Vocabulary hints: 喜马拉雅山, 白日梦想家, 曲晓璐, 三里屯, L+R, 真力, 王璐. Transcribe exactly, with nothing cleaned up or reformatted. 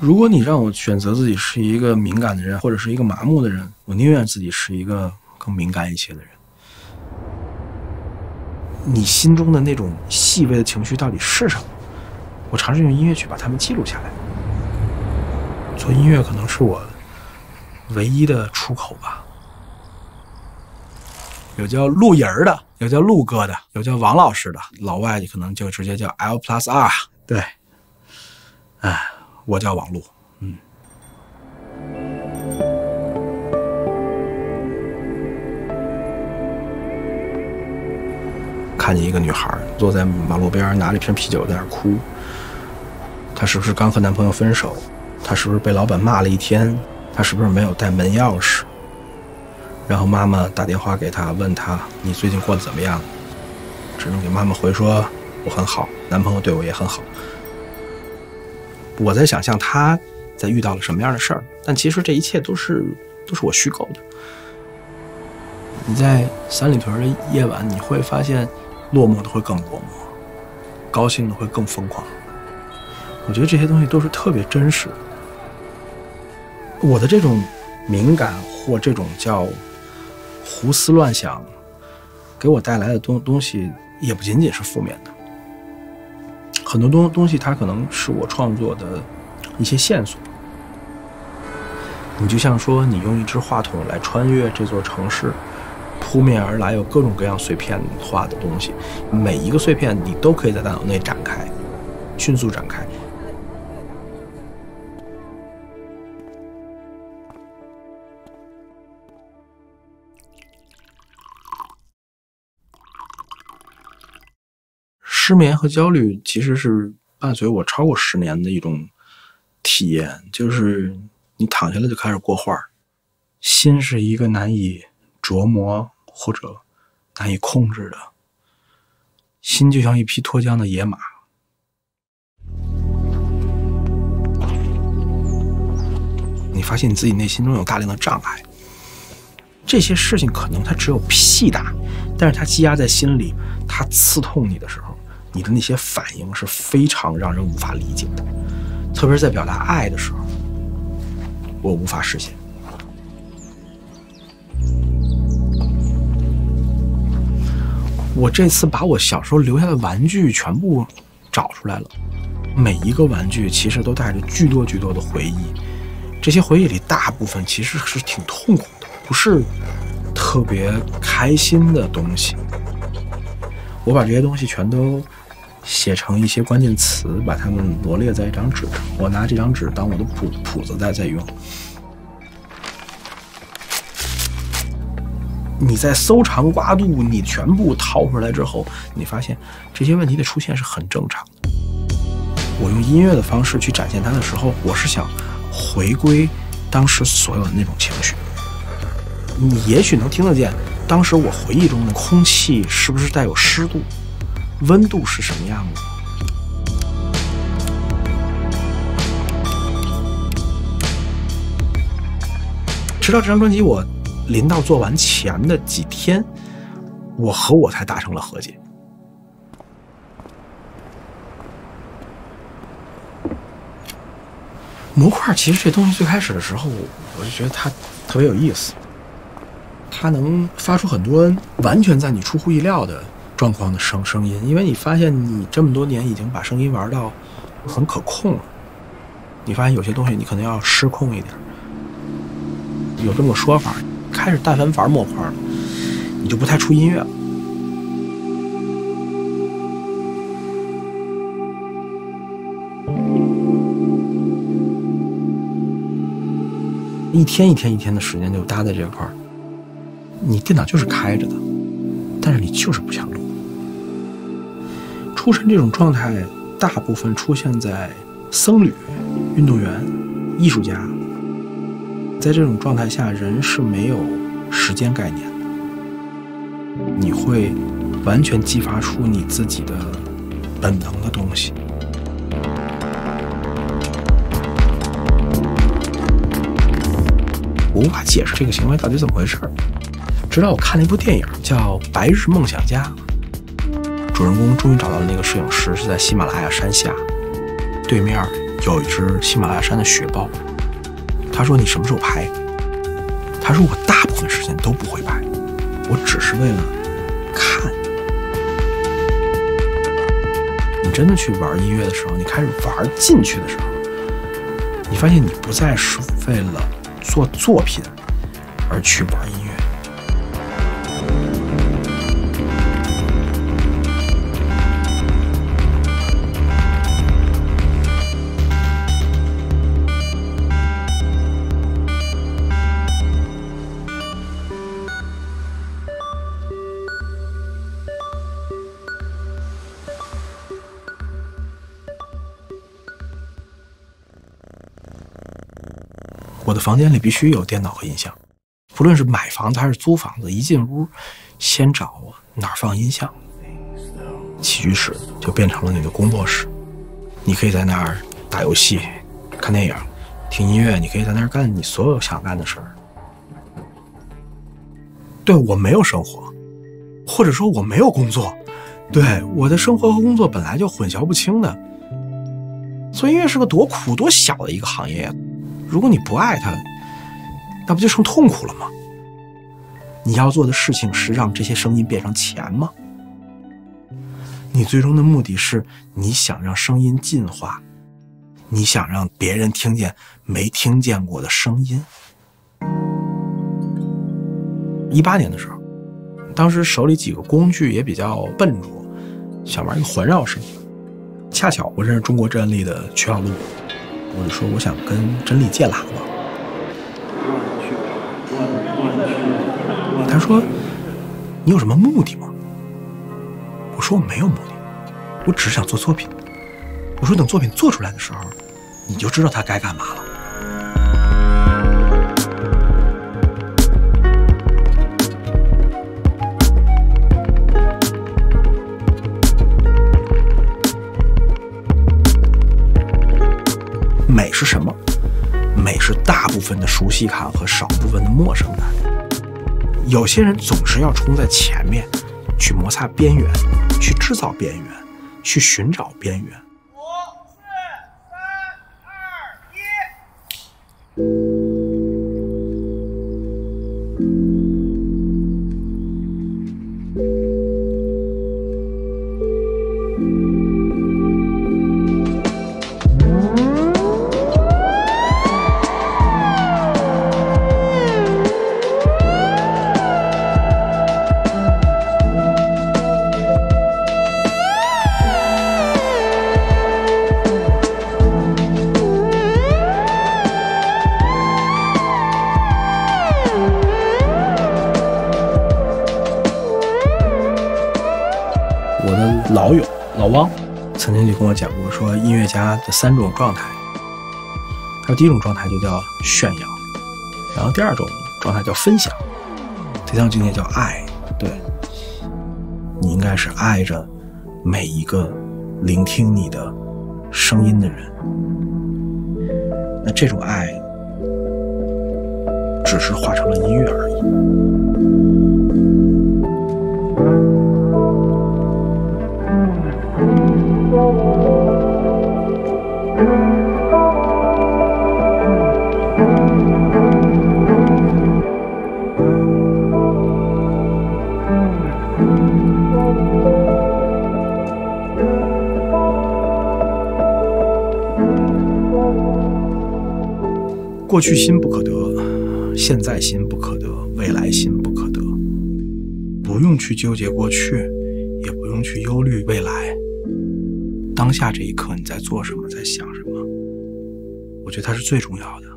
如果你让我选择自己是一个敏感的人，或者是一个麻木的人，我宁愿自己是一个更敏感一些的人。你心中的那种细微的情绪到底是什么？我尝试用音乐去把它们记录下来。做音乐可能是我唯一的出口吧。有叫陆爷儿的，有叫陆哥的，有叫王老师的，老外可能就直接叫 L plus R。对，哎，我叫王璐。嗯。看见一个女孩坐在马路边，拿着一瓶啤酒在那哭。她是不是刚和男朋友分手？她是不是被老板骂了一天？她是不是没有带门钥匙？然后妈妈打电话给她，问她你最近过得怎么样？只能给妈妈回说我很好，男朋友对我也很好。我在想象她在遇到了什么样的事儿，但其实这一切都是都是我虚构的。你在三里屯的夜晚，你会发现。落寞的会更落寞，高兴的会更疯狂。我觉得这些东西都是特别真实的。我的这种敏感或这种叫胡思乱想，给我带来的东东西也不仅仅是负面的。很多东东西它可能是我创作的一些线索。你就像说，你用一支话筒来穿越这座城市。扑面而来有各种各样碎片化的东西，每一个碎片你都可以在大脑内展开，迅速展开。失眠和焦虑其实是伴随我超过十年的一种体验，就是你躺下来就开始过画，心是一个难以琢磨或者难以控制的心，就像一匹脱缰的野马。你发现你自己内心中有大量的障碍，这些事情可能它只有屁大，但是它积压在心里，它刺痛你的时候，你的那些反应是非常让人无法理解的，特别是在表达爱的时候，我无法实现。我这次把我小时候留下的玩具全部找出来了，每一个玩具其实都带着巨多巨多的回忆，这些回忆里大部分其实是挺痛苦的，不是特别开心的东西。我把这些东西全都写成一些关键词，把它们罗列在一张纸上，我拿这张纸当我的谱谱子在在用。你在搜肠刮肚，你全部掏出来之后，你发现这些问题的出现是很正常的。我用音乐的方式去展现它的时候，我是想回归当时所有的那种情绪。你也许能听得见，当时我回忆中的空气是不是带有湿度，温度是什么样子。直到这张专辑，我。临到做完前的几天，我和我才达成了和解。模块其实这东西最开始的时候，我就觉得它特别有意思，它能发出很多完全在你出乎意料的状况的声声音，因为你发现你这么多年已经把声音玩到很可控了，你发现有些东西你可能要失控一点，有这么个说法。开始但凡玩模块了，你就不太出音乐了。一天一天一天的时间就搭在这块儿，你电脑就是开着的，但是你就是不想录。出神这种状态，大部分出现在僧侣、运动员、艺术家。在这种状态下，人是没有时间概念的，你会完全激发出你自己的本能的东西。我无法解释这个行为到底怎么回事，直到我看了一部电影叫《白日梦想家》，主人公终于找到了那个摄影师，是在喜马拉雅山下，对面有一只喜马拉雅山的雪豹，他说你什么时候拍？他说我大部分时间都不会拍，我只是为了看。你真的去玩音乐的时候，你开始玩进去的时候，你发现你不再是为了做作品而去玩音乐。 我的房间里必须有电脑和音响，不论是买房子还是租房子，一进屋，先找我哪儿放音响。起居室就变成了你的工作室，你可以在那儿打游戏、看电影、听音乐，你可以在那儿干你所有想干的事儿。对，我没有生活，或者说我没有工作，对，我的生活和工作本来就混淆不清的，所以音乐是个多苦多小的一个行业。 如果你不爱它，那不就成痛苦了吗？你要做的事情是让这些声音变成钱吗？你最终的目的是你想让声音进化，你想让别人听见没听见过的声音。一八年的时候，当时手里几个工具也比较笨拙，想玩一个环绕声，恰巧我认识中国真力的曲晓璐。 我就说，我想跟真理借喇叭。他说：“你有什么目的吗？”我说：“我没有目的，我只是想做作品。”我说：“等作品做出来的时候，你就知道它该干嘛了。” 美是什么？美是大部分的熟悉感和少部分的陌生感。有些人总是要冲在前面，去摩擦边缘，去制造边缘，去寻找边缘。五、四、三、二、一。 老友老汪曾经就跟我讲过，说音乐家的三种状态，他第一种状态就叫炫耀，然后第二种状态叫分享，第三种境界叫爱。对，你应该是爱着每一个聆听你的声音的人。那这种爱，只是化成了音乐而已。 过去心不可得，现在心不可得，未来心不可得。不用去纠结过去，也不用去忧虑未来。当下这一刻，你在做什么，在想什么？我觉得它是最重要的。